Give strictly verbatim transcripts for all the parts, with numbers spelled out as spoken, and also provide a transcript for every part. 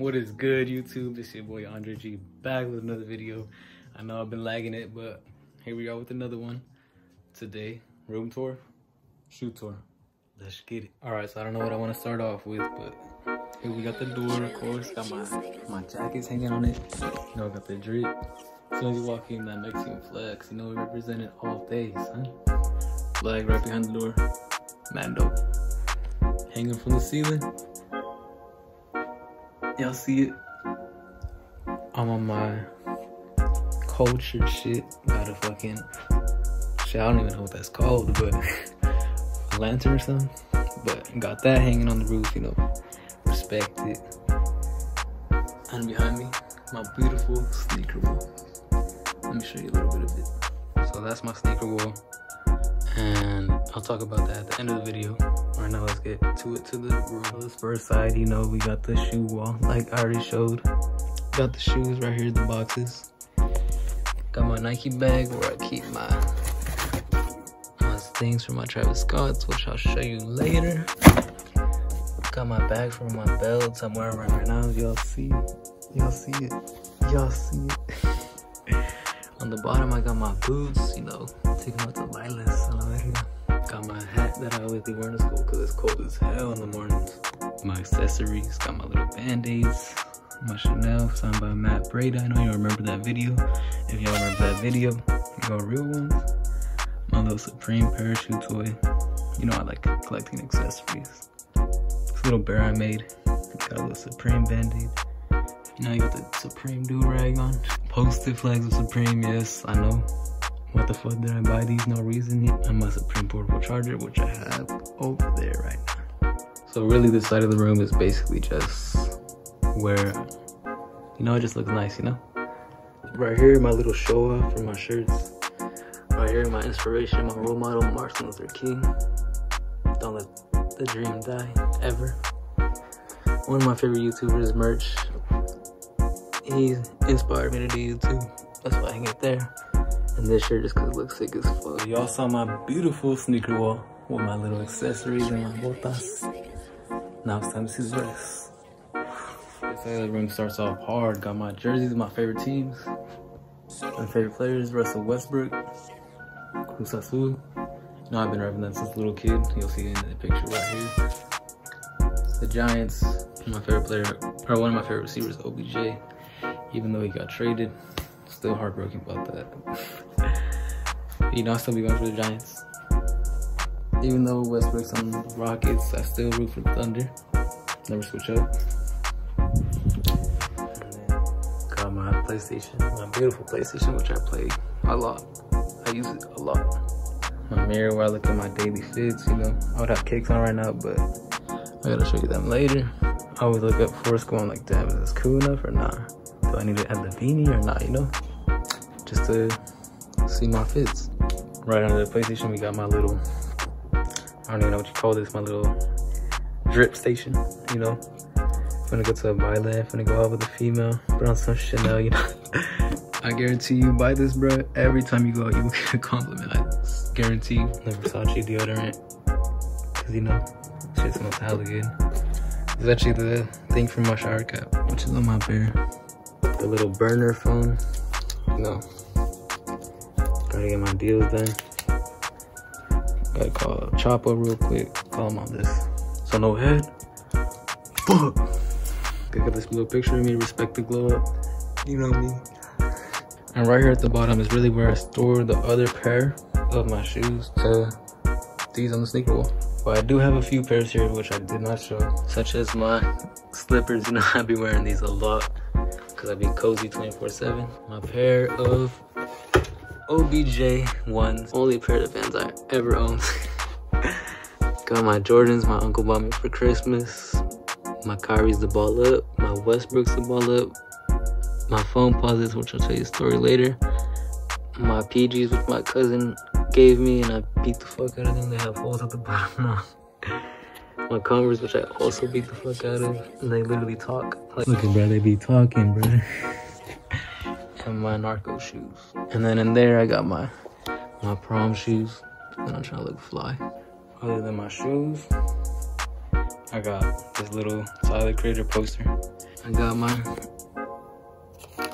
What is good, YouTube? This your boy Andre G, back with another video. I know I've been lagging it, but here we are with another one. Today, room tour, shoe tour. Let's get it. All right, so I don't know what I want to start off with, but here we got the door, of course. Got my, my jackets hanging on it. You know, I got the drip. As soon as you walk in, that Mexican flag, you know, we represent it all day, son. Flag right behind the door. Mad dope. Hanging from the ceiling. Y'all see it? I'm on my cultured shit. Got a fucking shit. I don't even know what that's called, but a lantern or something. But got that hanging on the roof, you know. Respect it. And behind me, my beautiful sneaker wall. Let me show you a little bit of it. So that's my sneaker wall, and I'll talk about that at the end of the video. Right now, let's get to it, to the room. So this first side, you know, we got the shoe wall, like I already showed. Got the shoes right here, the boxes. Got my Nike bag where I keep my, my things for my Travis Scotts, which I'll show you later. Got my bag for my belts I'm wearing right now. Y'all see it? Y'all see it? Y'all see it? On the bottom, I got my boots, you know, taking out the lilas. Got my hat that I always be wearing to school because it's cold as hell in the mornings. My accessories, got my little band-aids, my Chanel, signed by Matt Breda. I know y'all remember that video. If y'all remember that video, you got real ones. My little Supreme parachute toy. You know I like collecting accessories. This little bear I made. Got a little Supreme band-aid. Now you got the Supreme do-rag on. Posted flags of Supreme, yes, I know. What the fuck did I buy these? No reason yet. And my Supreme portable charger, which I have over there right now. So really this side of the room is basically just where, you know, it just looks nice, you know? Right here, my little show off for my shirts. Right here, my inspiration, my role model, Martin Luther King. Don't let the dream die, ever. One of my favorite YouTubers, merch. He inspired me to do YouTube. That's why I hang it there. And this shirt just cause it looks sick as fuck. Y'all saw my beautiful sneaker wall with my little accessories and my botas. Now it's time to see the dress. This side of the room starts off hard. Got my jerseys, my favorite teams. My favorite players, Russell Westbrook, Cruz Azul. You know, I've been repping that since a little kid. You'll see it in the picture right here. The Giants, my favorite player, or one of my favorite receivers, O B J. Even though he got traded, still heartbroken about that. You know, I still be going for the Giants. Even though Westbrook's on the Rockets, I still root for the Thunder. Never switch up. And then got my PlayStation, my beautiful PlayStation, which I play a lot. I use it a lot. My mirror where I look at my daily fits, you know. I would have cakes on right now, but I gotta show you them later. I always look up Foursquare, I'm like, damn, is this cool enough or not? Nah? Do I need to add the beanie or not, you know? Just to see my fits. Right under the PlayStation, we got my little, I don't even know what you call this, my little drip station, you know? I'm gonna go to a baile, I'm gonna go out with a female, put on some Chanel, you know? I guarantee you, buy this, bro. Every time you go out, you will get a compliment. I guarantee you. The Versace deodorant, because, you know, shit smells hella good. It's actually the thing from my shower cap, which is on my bear. The little burner phone, you know, gotta get my deals done. Gotta call Chopper real quick, call him on this. So no head, fuck. Look at this little picture of me, respect the glow up, you know me. And right here at the bottom is really where I store the other pair of my shoes to these on the sneaker wall. But I do have a few pairs here which I did not show, such as my slippers, you know, I be wearing these a lot. Cause I'd be cozy twenty-four seven. My pair of O B J ones, only pair of Vans I ever owned. Got my Jordans, my uncle bought me for Christmas. My Kyrie's the ball up, my Westbrook's the ball up. My Foamposites, which I'll tell you a story later. My P Gs, which my cousin gave me and I beat the fuck out of them. They have holes at the bottom now. My Converse, which I also beat the fuck out of, and they literally talk. Like, look at bro, they be talking, bro. And my narco shoes. And then in there, I got my my prom shoes, and I'm trying to look fly. Other than my shoes, I got this little Tyler the Creator poster. I got my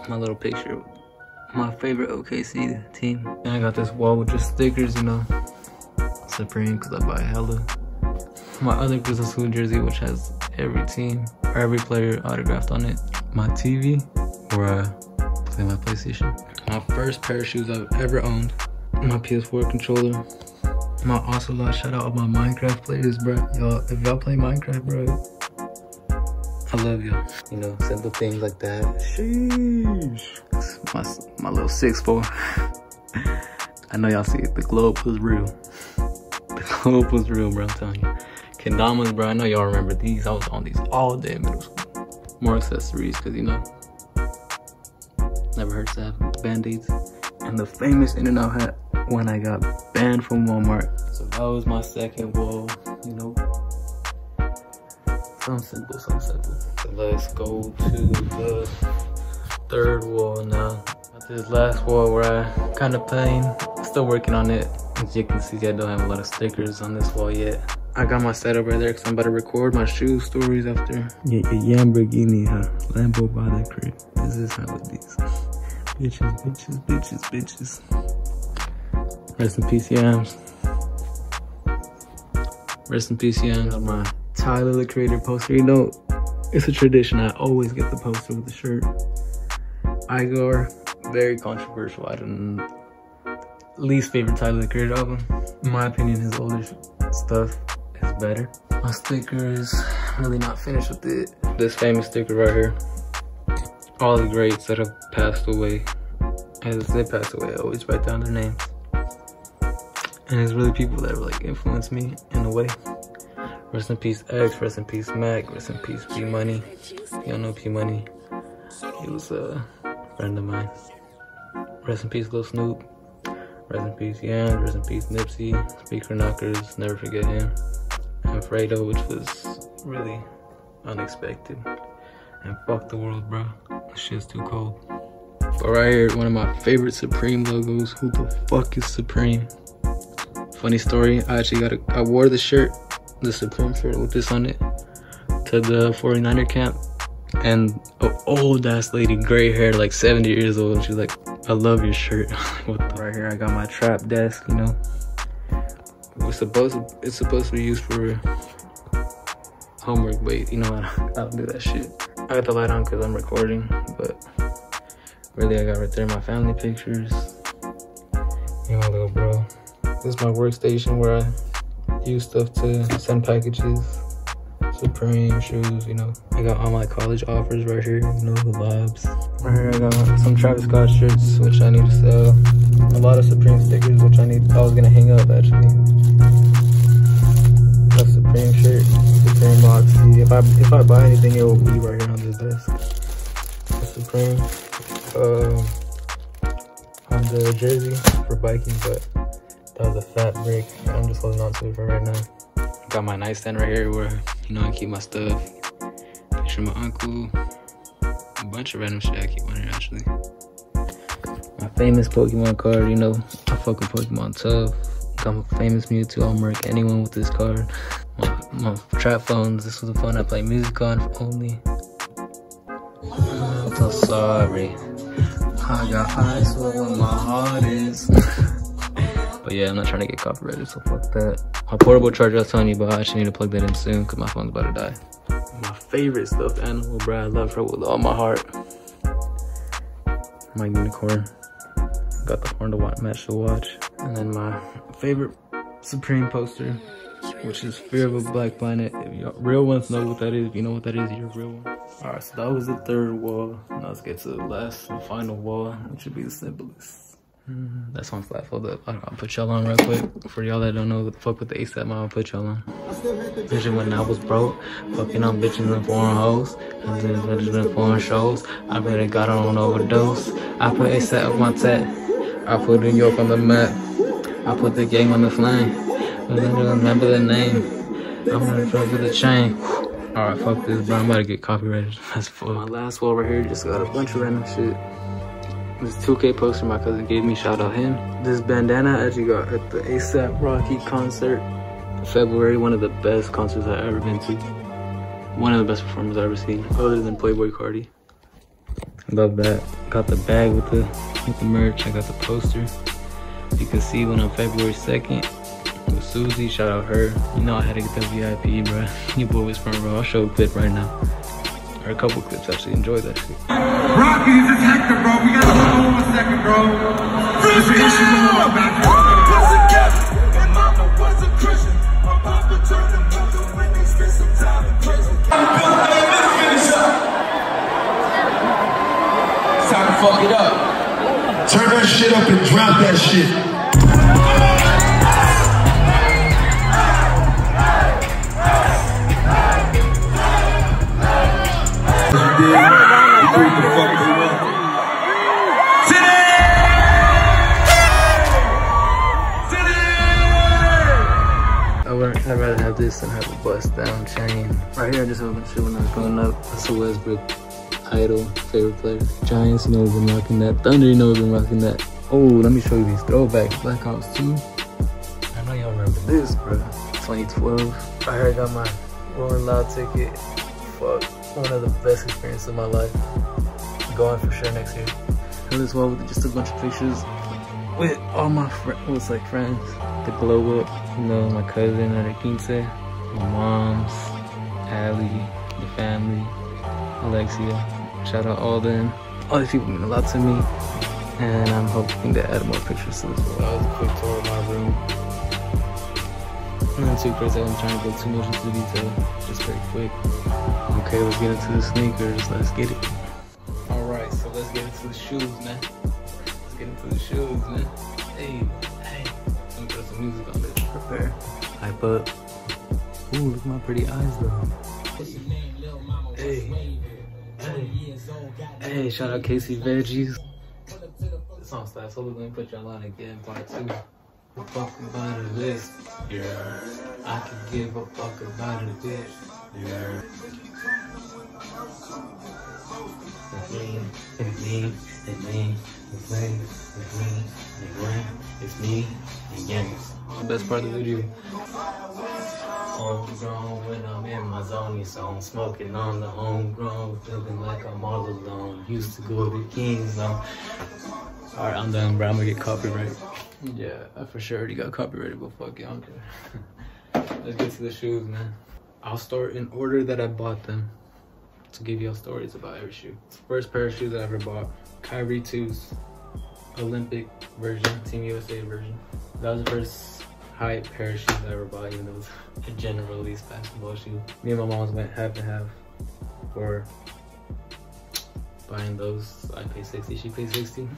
my little picture, my favorite O K C team. And I got this wall with just stickers, you know, Supreme, because I buy hella. My other Cruz Azul jersey, which has every team or every player autographed on it. My T V, where I play my PlayStation. My first pair of shoes I've ever owned. My P S four controller. My Ocelot, shout out all my Minecraft players, bro. Y'all, if y'all play Minecraft, bro, I love y'all. You know, simple things like that. Sheesh. My, my little six four. I know y'all see it. The globe was real. The globe was real, bro. I'm telling you. Kendamas, bro. I know y'all remember these. I was on these all day in middle school. More accessories, because, you know, never hurts to have Band-Aids. And the famous In-N-Out hat when I got banned from Walmart. So that was my second wall, you know. Some simple, some simple. So let's go to the third wall now. Got this last wall where I kind of playing, still working on it. As you can see, I don't have a lot of stickers on this wall yet. I got my setup right there because I'm about to record my shoe stories after. Yeah, yeah, Lamborghini, huh? Lambo by the crib. This is how it is. Bitches, bitches, bitches, bitches. Rest in peace, Yams. Rest in peace, Yams. Got my Tyler the Creator poster. You know, it's a tradition. I always get the poster with the shirt. Igor, very controversial. I don't know. Least favorite Tyler the Creator album. In my opinion, his older stuff is better. My stickers, really not finished with it. This famous sticker right here. All the greats that have passed away. As they pass away, I always write down their names. And it's really people that like influenced me in a way. Rest in peace X, rest in peace Mac, rest in peace P Money. Y'all know P Money. He was a friend of mine. Rest in peace Lil Snoop. Rest in peace Yan, rest in peace Nipsey. Speaker Knockers, never forget him. And Fredo, which was really unexpected. And fuck the world, bro. This shit's too cold. But right here, one of my favorite Supreme logos. Who the fuck is Supreme? Funny story, I actually got a, I wore the shirt, the Supreme shirt with this on it, to the forty-niner camp. And an old ass lady, gray hair, like seventy years old, and she's like, I love your shirt. What the? Right here, I got my trap desk, you know. It's supposed to, it's supposed to be used for homework, but you know, I don't, I don't do that shit. I got the light on because I'm recording, but really I got right there my family pictures. You my little bro. This is my workstation where I use stuff to send packages. Supreme shoes, you know. I got all my college offers right here, you know, the vibes. Right here I got some Travis Scott shirts, which I need to sell. A lot of Supreme stickers, which I need, I was gonna hang up actually. Got Supreme shirt, Supreme boxy. If I if I buy anything, it will be right here on this desk. The Supreme, uh, on the jersey for biking, but that was a fat break. I'm just holding on to it for right now. Got my nightstand right here where, you know, I keep my stuff. Picture my uncle. A bunch of random shit I keep on here, actually. My famous Pokemon card, you know. I fuck with Pokemon tough. Got my famous Mewtwo. I'll murk anyone with this card. My, my trap phones. This was the phone I play music on only. I'm so sorry. I got eyes where my heart is. But yeah, I'm not trying to get copyrighted, so fuck that. My portable charger, I was telling you about, I actually need to plug that in soon because my phone's about to die. My favorite stuffed animal, bro. I love her with all my heart. My unicorn. Got the horn to watch, match the watch. And then my favorite Supreme poster, which is Fear of a Black Planet. If y'all real ones know what that is, if you know what that is, you're real one. All right, so that was the third wall. Now let's get to the last and final wall, which would be the simplest. Mm, that's on flat. Hold up, I'll put y'all on real quick. For y'all that don't know what the fuck with the ASAP, I'll put y'all on. Vision when I was broke, fucking on bitches and foreign hoes, and then bitches and foreign shows. I better got on overdose. I put ASAP on my tat. I put New York on the map. I put the game on the flame. I don't remember the name. I'm gonna drop with the chain. All right, fuck this, bro. I'm about to get copyrighted. That's for my last wall right here. Just got a bunch of random shit. This two K poster my cousin gave me, shout out him. This bandana I actually got at the ASAP Rocky concert. February, one of the best concerts I've ever been to. one of the best performers I've ever seen, other than Playboi Carti. I love that. Got the bag with the, with the merch. I got the poster. You can see when on February second with Susie, shout out her. You know I had to get that V I P, bro. Your boy was front row. I'll show a clip right now. Or a couple clips, actually. Enjoy that shit. Rocky, this is hectic, bro. We gotta hold on a second, bro. There's an issue going on back there. Fuck it up. Turn that shit up and drop that shit. I learned I'd rather have this than have a bust down chain. Right here I just have a bunch of shit when I was growing up. Russell Westbrook. Idol, favorite player. Giants, you know we've been rocking that. Thunder, you know we've been rocking that. Oh, let me show you these throwbacks. Black Ops two. I know y'all remember this, bro. twenty twelve. I heard I got my Rolling Loud ticket. Fuck, one of the best experiences of my life. Going for sure next year. And this wall with just a bunch of pictures with all my friends. It was like friends. The glow up, you know, my cousin at her quince, my mom's, Allie, the family, Alexia. Shout out all them. All these people mean a lot to me, and I'm hoping to add more pictures to this vlog. That was a quick tour of my room. Not too crazy. I'm trying to go too much into detail. Just very quick. Okay, let's get into the sneakers. Let's get it. All right, so let's get into the shoes, man. Let's get into the shoes, man. Hey, hey. Let me put some music on this. Prepare. Hype up. Ooh, look at my pretty eyes, though. What's your name, little mama? Hey. Hey, shout out Casey Veggies. This song slaps, so we're gonna put y'all on again, part two. We're fucking about a list. Yeah. I can give a fuck about a bitch. Yeah. It's me, it's me, it's me, it's me, it's me, it's me, it's me, and Yannis. Best part of the video. Homegrown when I'm in my zone, so I'm smoking on the homegrown, feeling like I'm all alone. Used to go to King's now. Alright, I'm done, bro. I'm gonna get copyrighted. Yeah, I for sure already got copyrighted, but fuck it, I don't care. Let's get to the shoes, man. I'll start in order that I bought them to give y'all stories about every shoe. First pair of shoes I ever bought, Kyrie twos, Olympic version, Team U S A version. That was the first high pair of shoes I ever bought, even though it was a general release basketball shoe. Me and my mom's went half and half for buying those. I paid sixty, she paid sixty.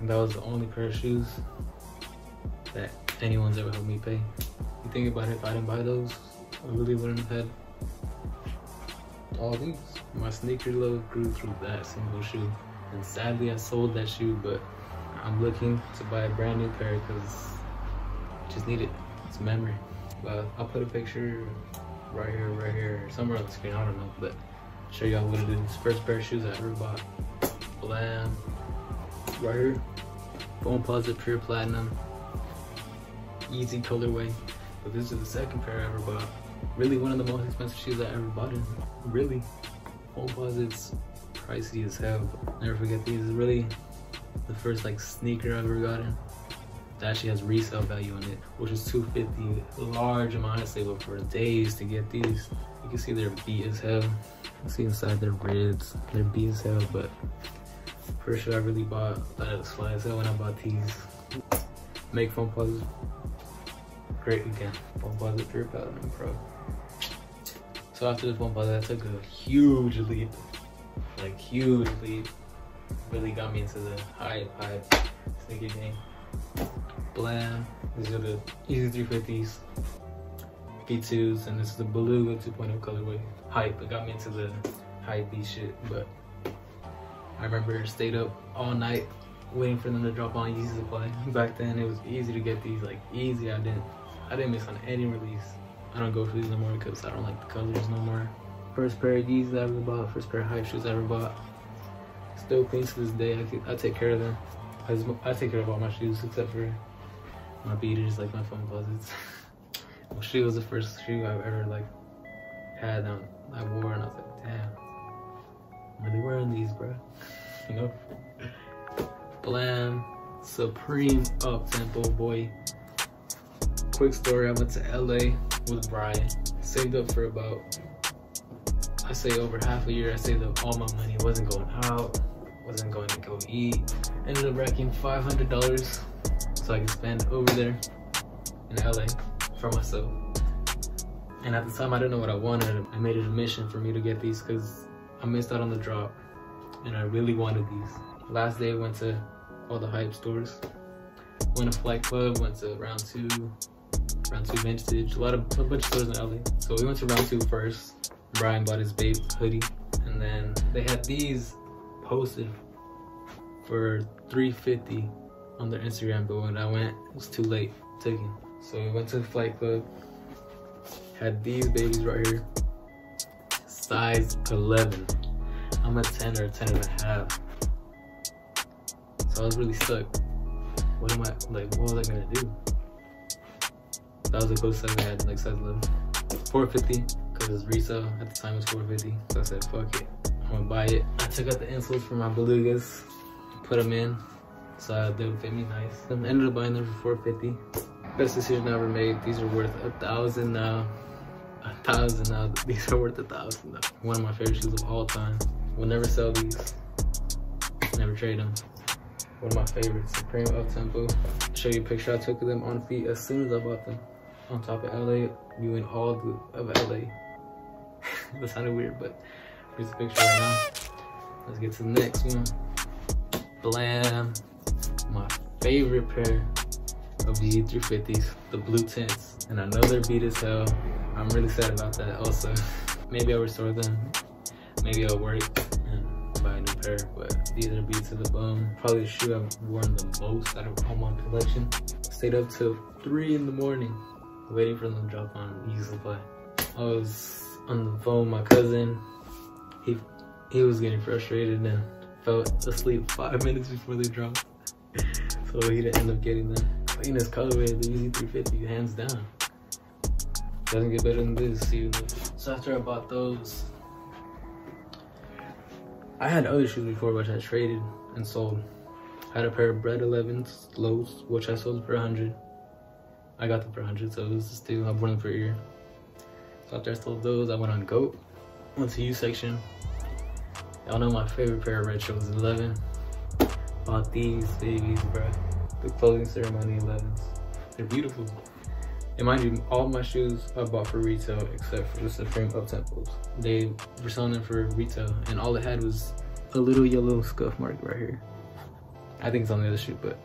And that was the only pair of shoes that anyone's ever helped me pay. You think about it, if I didn't buy those, I really wouldn't have had all these. My sneaker love grew through that single shoe. And sadly, I sold that shoe, but I'm looking to buy a brand new pair because just need it. It's a memory. But I'll put a picture right here, right here, somewhere on the screen. I don't know, but I'll show y'all what it is. First pair of shoes I ever bought. Blam. Right here. Foamposite Pure Platinum. Yeezy colorway. But this is the second pair I ever bought. Really one of the most expensive shoes I ever bought in. Really. Foamposite's pricey as hell. Never forget these. It's really the first like sneaker I've ever gotten. That actually has resale value in it, which is two hundred fifty dollars. Large amount of saved up for days to get these. You can see they're beat as hell. You can see inside their ribs. They're beat as hell, but for sure I really bought, thought it was fly as hell when I bought these. Make Foamposite great again. Foamposite Pure Platinum Pro. So after the Foamposite, I took a huge leap. Like huge leap. Really got me into the high, high sneaker game. Blam. These are the Yeezy three fifties, V twos, and this is the Beluga two point oh colorway. Hype. It got me into the hype B shit, but I remember I stayed up all night waiting for them to drop on Yeezy Supply. Back then it was easy to get these, like easy. I didn't I didn't miss on any release. I don't go for these no more because I don't like the colors no more. First pair of Yeezys I ever bought, first pair of hype shoes I ever bought. Still clean to this day. I, could, I take care of them. I take care of all my shoes except for my beaters, like my Foamposites. She was the first shoe I've ever like had them, I wore, and I was like, damn, I'm really wearing these, bro. You know? Blam, Supreme up tempo boy. Quick story, I went to L A with Brian, saved up for about, I say over half a year, I saved up all my money, wasn't going out, wasn't going to go eat, ended up racking five hundred dollars so I could spend over there in L A for myself. And at the time I didn't know what I wanted. I made it a mission for me to get these because I missed out on the drop and I really wanted these. Last day I went to all the hype stores, went to Flight Club, went to Round two, Round two Vintage, a lot of a bunch of stores in L A. So we went to Round two first. Brian bought his babe hoodie, and then they had these posted for three fifty on their Instagram, but when I went, it was too late, taken. So we went to the Flight Club, had these babies right here, size eleven. I'm a ten or a ten and a half. So I was really stuck. What am I, like, what was I gonna do? That was the closest size I had, like size eleven. four fifty, because it's resale, at the time it was four fifty, so I said, fuck it, I'm gonna buy it. I took out the insoles for my Belugas, put them in, so they would fit me nice. I ended up buying them for four fifty. Best decision I ever made. These are worth a thousand now. A thousand now. These are worth a thousand now. One of my favorite shoes of all time. We'll never sell these. Never trade them. One of my favorites. Supreme up tempo. I'll show you a picture I took of them on feet as soon as I bought them. On top of L A. We went all of L A. That sounded weird, but here's the picture right now. Let's get to the next one. Blam. My favorite pair of the E three fifties, the blue tints, and I know they're beat as hell. I'm really sad about that also. Maybe I'll restore them, maybe I'll work and buy a new pair, but these are beat to the bone. Probably the shoe I've worn the most out of all my collection. Stayed up till three in the morning waiting for them to drop on Yeezy Supply. I was on the phone with my cousin, he he was getting frustrated and fell asleep five minutes before they dropped, so he didn't end up getting them. Cleanest colorway of the Yeezy three fifty, hands down. Doesn't get better than this, even. So after I bought those, I had other shoes before which I traded and sold. I had a pair of Bred elevens, lows, which I sold for one hundred. I got them for one hundred, so it was just two. I've worn them for a year. So after I sold those, I went on GOAT, went to U section. Y'all know my favorite pair of red shoes, eleven. Bought these babies, bro. The closing ceremony elevens. They're beautiful. And mind you, all my shoes I bought for retail except for the Supreme up temples. They were selling them for retail and all it had was a little yellow scuff mark right here. I think it's on the other shoe, but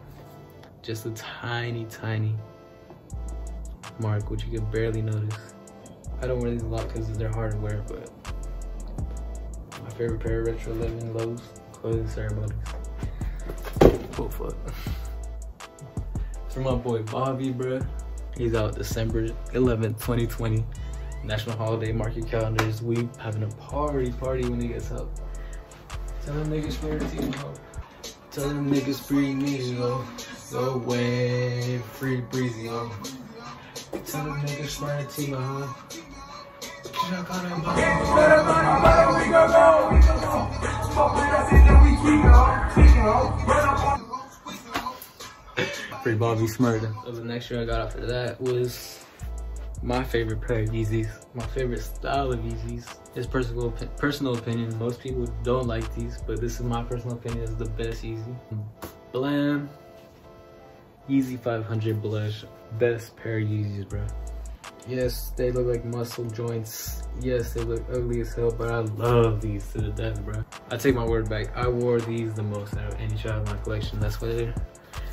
just a tiny, tiny mark which you can barely notice. I don't wear these a lot because they're hard to wear, but my favorite pair of retro eleven lows, closing ceremonies. Oh fuck. For my boy Bobby, bruh. He's out December eleventh, twenty twenty. National holiday, mark your calendars. We having a party, party when he gets up. Tell them niggas bring me low. Tell them niggas free me low. Go away, free breezy, yo. Tell them niggas bring it to my home. Get Free Bobby Smurda. So the next shoe I got after that was my favorite pair of Yeezys. My favorite style of Yeezys. It's personal, personal opinion. Most people don't like these, but this is my personal opinion. It's the best Yeezy. Blam. Yeezy five hundred Blush. Best pair of Yeezys, bro. Yes, they look like muscle joints. Yes, they look ugly as hell, but I love these to the death, bro. I take my word back. I wore these the most out of any child in my collection. That's what they're.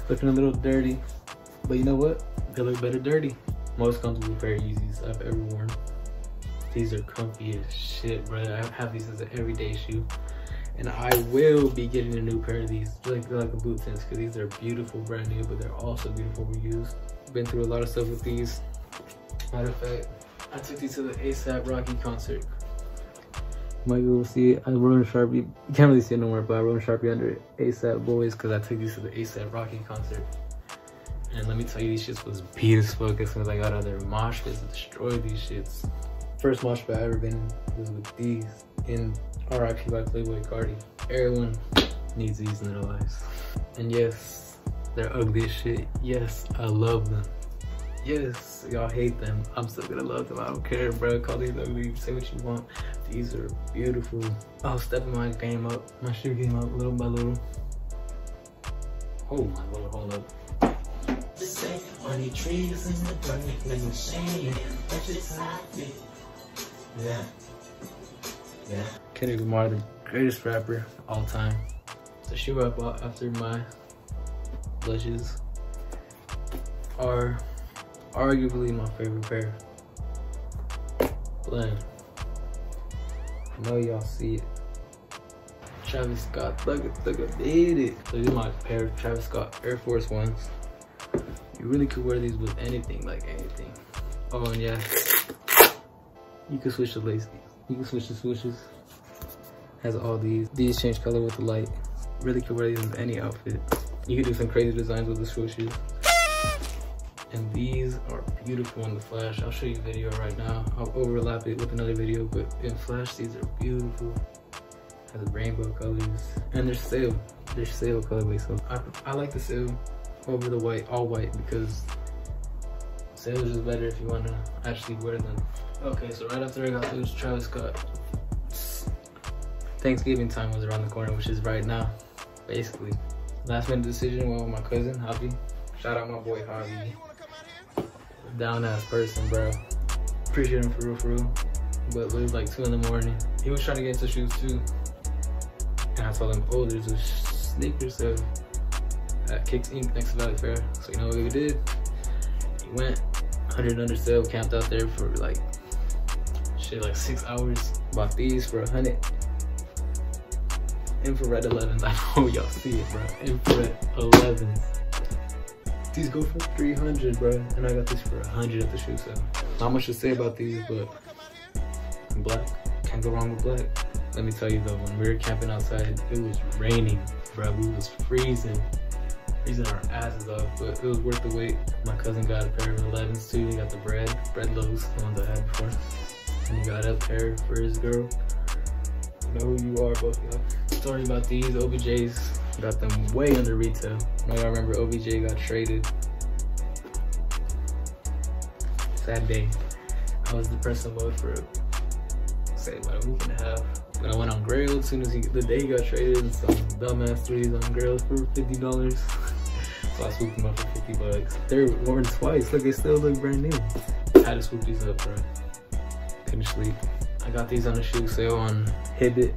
Looking a little dirty, but you know what? They look better dirty. Most comfortable pair of Yeezys I've ever worn. These are comfy as shit, brother. I have these as an everyday shoe. And I will be getting a new pair of these, like, like a boot sense, because these are beautiful, brand new, but they're also beautiful reused. Been through a lot of stuff with these. Matter of fact, I took these to the ASAP Rocky concert. Might be able to see it. I wrote a Sharpie. You can't really see it no more, but I wrote a Sharpie under ASAP Boys because I took these to the ASAP Rocky concert. And let me tell you, these shits was beat as fuck as soon as I got out of there. Mosh pits destroyed these shits. first watch that I ever been in was with these in R I P by Playboi Carti. Everyone needs these in their lives. And yes, they're ugly as shit. Yes, I love them. Yes, y'all hate them. I'm still gonna love them. I don't care, bro. Call these ugly. Say what you want. These are beautiful. I was stepping my game up. My shoe game up little by little. Oh my lord, hold up. Funny trees in the dark, little shade, but it's happy. Yeah. Yeah. Kendrick Lamar, the greatest rapper of all time. The shoe I bought after my blushes are arguably my favorite pair. Blend. I know y'all see it. Travis Scott, look at, look at, did it. So these are my pair of Travis Scott Air Force Ones. You really could wear these with anything, like anything. Oh, and yeah, you can switch the laces. You can switch the swooshes. Has all these. These change color with the light. Really could wear these with any outfit. You could do some crazy designs with the swooshes. And these are beautiful in the flash. I'll show you a video right now. I'll overlap it with another video, but in flash, these are beautiful. Has rainbow colors. And they're sale. They're sale colorway, so I, I like the sale over the white, all white, because sales is better if you want to actually wear them. Okay, so right after I got those Travis Scott, Thanksgiving time was around the corner, which is right now, basically. Last minute decision went with my cousin, Javi. Shout out my boy, Javi. Down ass person, bro. Appreciate him for real, for real. But it was like two in the morning. He was trying to get into shoes too. And I told him, oh, there's a sneaker sale at Kicks Incorporated next to Valley Fair. So you know what we did? He went one hundred under sale, camped out there for like shit like six hours. Bought these for a hundred. Infrared elevens. I know y'all see it, bro. Infrared elevens. These go for three hundred, bro. And I got this for a hundred at the shoe sale. Not much to say about these, but I'm black. Can't go wrong with black. Let me tell you though, when we were camping outside, it was raining, bro. We was freezing. Freezing our asses off, but it was worth the wait. My cousin got a pair of elevens too. He got the Bred, Bred lows, the ones I had before. And he got a pair for his girl. You know who you are, both y'all. Sorry about these O B Js. Got them way under retail. I know y'all remember O B J got traded. Sad day. I was depressed in mode for say about a week and a half. But I went on Grail as soon as he, the day he got traded, and some dumbass threes on Grail for fifty dollars. So I swooped them up for fifty bucks. They're worn twice. Look, they still look brand new. I had to swoop these up, bro. Couldn't sleep. I got these on a shoe sale on Hibbit.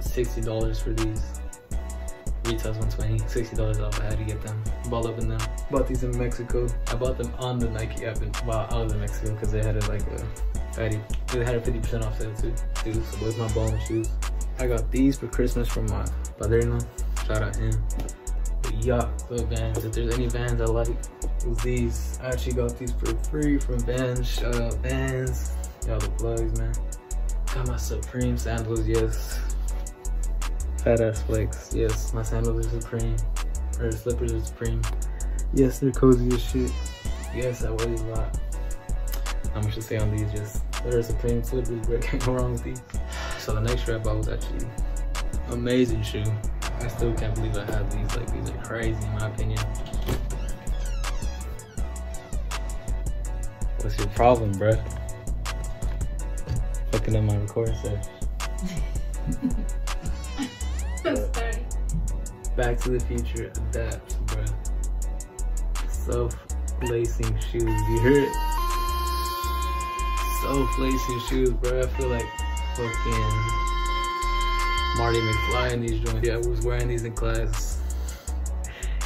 sixty dollars for these. Retail's one twenty. sixty dollars off. I had to get them. Ball up in them. Bought these in Mexico. I bought them on the Nike app while I was in Mexico because they had it like a fatty. They had a fifty percent off sale too. Dude, so where's my ball and shoes? I got these for Christmas from my padrino. Shout out him. Yeah, the Vans. If there's any Vans I like, it's these. I actually got these for free from Vans. Shout out Vans. Y'all the plugs, man. Got my Supreme sandals, yes. Fat ass flex, yes. My sandals are Supreme. Or slippers are Supreme. Yes, they're cozy as shit. Yes, I wear these a lot. Not much to say on these, just they're Supreme slippers, but I can't go wrong with these. So the next rep I was actually amazing shoe. I still can't believe I have these, like these are crazy in my opinion. What's your problem, bruh? Fucking up my recording set. Back to the Future adapts, bruh. Self-lacing shoes, you hear it? Self-lacing shoes, bruh. I feel like fucking Marty McFly in these joints. Yeah, I was wearing these in class,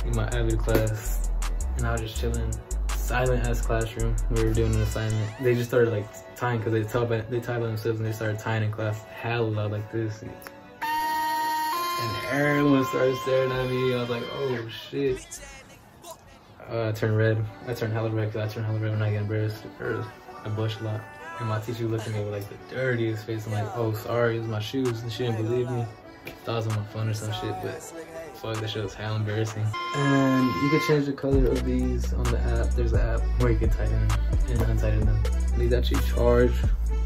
in my avid class, and I was just chilling, silent ass classroom. We were doing an assignment. They just started like tying because they tell they tied by themselves and they started tying in class hella like this, and everyone started staring at me. I was like, oh shit. Uh, I turned red. I turned hella red because I turned hella red when I get embarrassed. I blush a lot. And my teacher looked at me with like the dirtiest face. I'm like, oh, sorry, it was my shoes. And she didn't believe me. Thought it was on my phone or some shit, but fuck, that shit was hell embarrassing. And you can change the color of these on the app. There's an app where you can tighten them and untighten them. These actually charge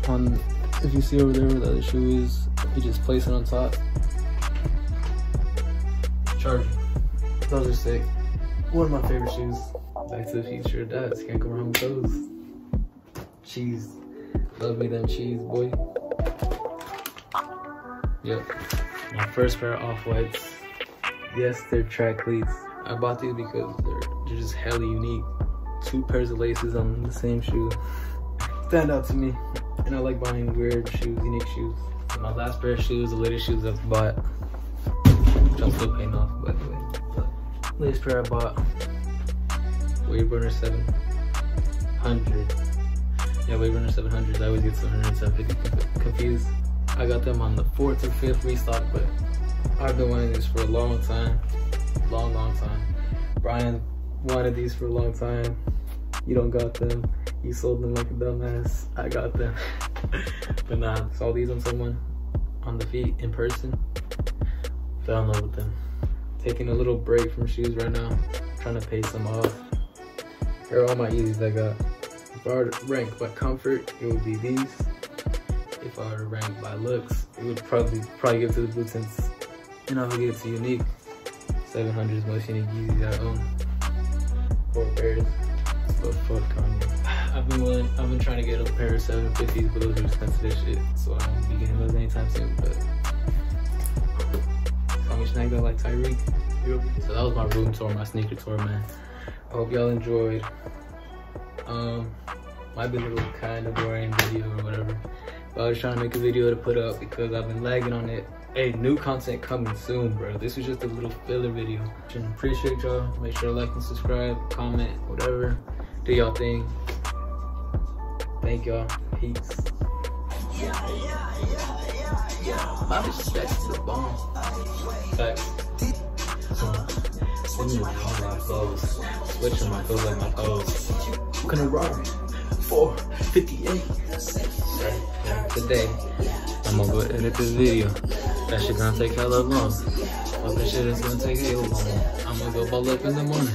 on, if you see over there where the other shoe is, you just place it on top. Charger. Those are sick. One of my favorite shoes. Back to the Future. That's can't go wrong with those. Cheese. Love me them cheese, boy. Yep. My first pair of Off-Whites. Yes, they're track cleats. I bought these because they're, they're just hella unique. Two pairs of laces on the same shoe. Stand out to me. And I like buying weird shoes, unique shoes. And my last pair of shoes, the latest shoes I've bought, which I'm still paying off, by the way. But latest pair I bought, Wave Runner seven hundred. Yeah, Wave Runner seven hundreds. I always get seven hundred and seven fifty confused. I got them on the fourth or fifth restock, but I've been wanting these for a long time. Long, long time. Brian wanted these for a long time. You don't got them. You sold them like a dumbass. I got them. But nah, saw these on someone on the feet in person. Fell in love with them. Taking a little break from shoes right now. Trying to pay some off. Here are all my Yeezys I got. If I were to rank by comfort, it would be these. If I were to rank by looks, it would probably probably give it to the Blue Tints. And I would give it to Unique. seven hundred is most unique Yeezys I own. Four pairs. So fuck on you. I've been willing, I've been trying to get a pair of seven fifties, but those are expensive as shit. So I won't be getting those anytime soon, but call me snagged out like Kyrie. So that was my room tour, my sneaker tour, man. I hope y'all enjoyed. Um, might be a little kind of boring video or whatever, but I was trying to make a video to put up because I've been lagging on it. Hey, new content coming soon, bro. This was just a little filler video. Appreciate y'all. Make sure to like and subscribe, comment, whatever. Do y'all thing. Thank y'all. Peace. Yeah, yeah, yeah, yeah, yeah. My respect's the bomb. Facts. Switching my clothes. Switching my clothes like my clothes. Gonna rock four fifty-eight. Right, today, I'm gonna go edit this video. That shit gonna take hella long. Fuck that shit, it's gonna take hella long. I'm gonna go ball up in the morning.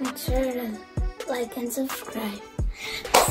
Make sure to like and subscribe.